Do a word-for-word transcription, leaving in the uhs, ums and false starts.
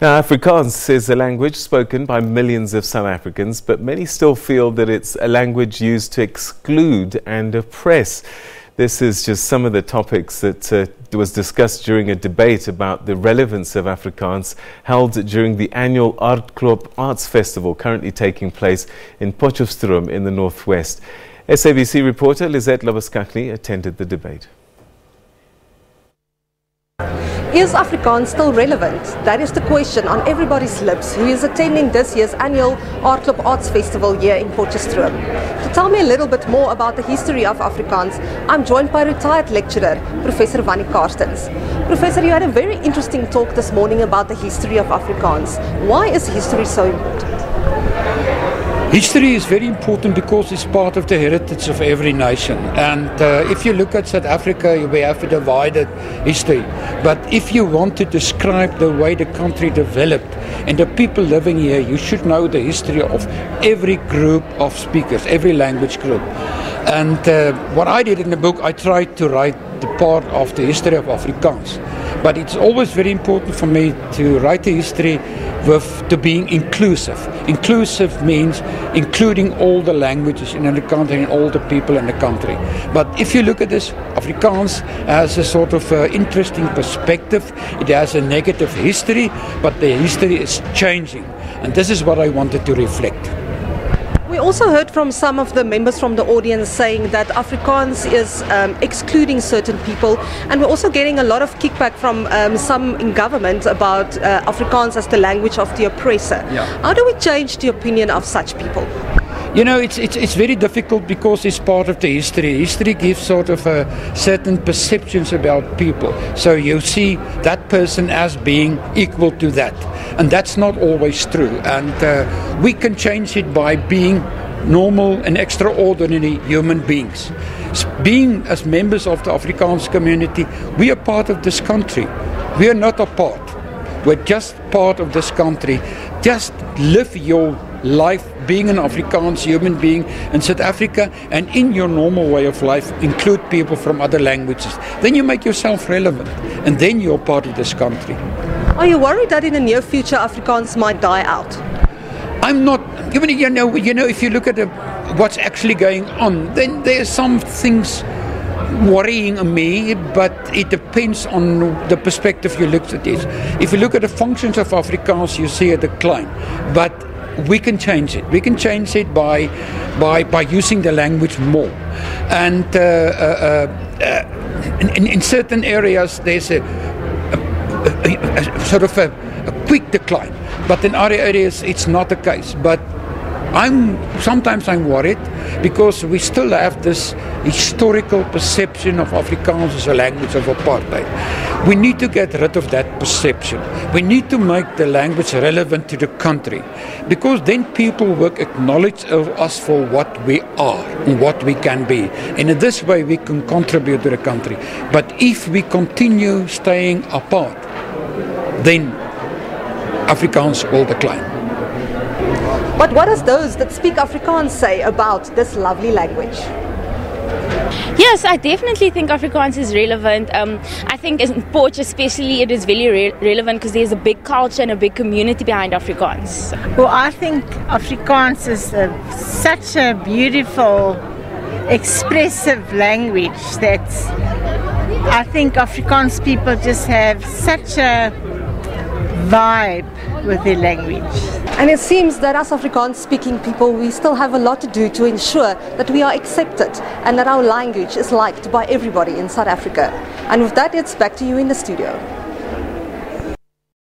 Now, Afrikaans is a language spoken by millions of South Africans, but many still feel that it's a language used to exclude and oppress. This is just some of the topics that uh, was discussed during a debate about the relevance of Afrikaans held during the annual Aardklop Arts Festival currently taking place in Potchefstroom in the northwest. S A B C reporter Lizette Labuschagne attended the debate. Is Afrikaans still relevant? That is the question on everybody's lips who is attending this year's annual Aardklop Arts Festival here in Potchefstroom. To tell me a little bit more about the history of Afrikaans, I'm joined by retired lecturer, Professor Vanni Carstens. Professor, you had a very interesting talk this morning about the history of Afrikaans. Why is history so important? History is very important because it's part of the heritage of every nation. And uh, if you look at South Africa, we have a divided history. But if you want to describe the way the country developed and the people living here, you should know the history of every group of speakers, every language group. And uh, what I did in the book, I tried to write the part of the history of Afrikaans. But it's always very important for me to write the history with to being inclusive. Inclusive means including all the languages in the country and all the people in the country. But if you look at this, Afrikaans has a sort of uh, interesting perspective. perspective, it has a negative history, but the history is changing, and this is what I wanted to reflect. We also heard from some of the members from the audience saying that Afrikaans is um, excluding certain people, and we're also getting a lot of kickback from um, some in government about uh, Afrikaans as the language of the oppressor. Yeah. How do we change the opinion of such people? You know, it's, it's, it's very difficult because it's part of the history. History gives sort of a certain perceptions about people. So you see that person as being equal to that. And that's not always true. And uh, we can change it by being normal and extraordinary human beings. Being as members of the Afrikaans community, we are part of this country. We are not apart. We're just part of this country. Just live your life being an Afrikaans human being in South Africa, and in your normal way of life include people from other languages. Then you make yourself relevant, and then you're part of this country. Are you worried that in the near future Afrikaans might die out? I'm not. Even you know, you know, if you look at the, what's actually going on, then there are some things worrying me, but it depends on the perspective you look at it. If you look at the functions of Afrikaans, you see a decline, but we can change it. We can change it by by by using the language more. And uh, uh, uh, in, in certain areas, there's a, a, a, a sort of a, a quick decline, but in other areas, it's not the case. But I'm sometimes I'm worried because we still have this historical perception of Afrikaans as a language of apartheid. We need to get rid of that perception. We need to make the language relevant to the country, because then people will acknowledge us for what we are and what we can be. And in this way we can contribute to the country. But if we continue staying apart, then Afrikaans will decline. But what does those that speak Afrikaans say about this lovely language? Yes, I definitely think Afrikaans is relevant. Um, I think in Potch especially it is very re relevant because there's a big culture and a big community behind Afrikaans. Well, I think Afrikaans is a, such a beautiful, expressive language that I think Afrikaans people just have such a vibe with their language. And it seems that as Afrikaans speaking people, we still have a lot to do to ensure that we are accepted and that our language is liked by everybody in South Africa. And with that, it's back to you in the studio.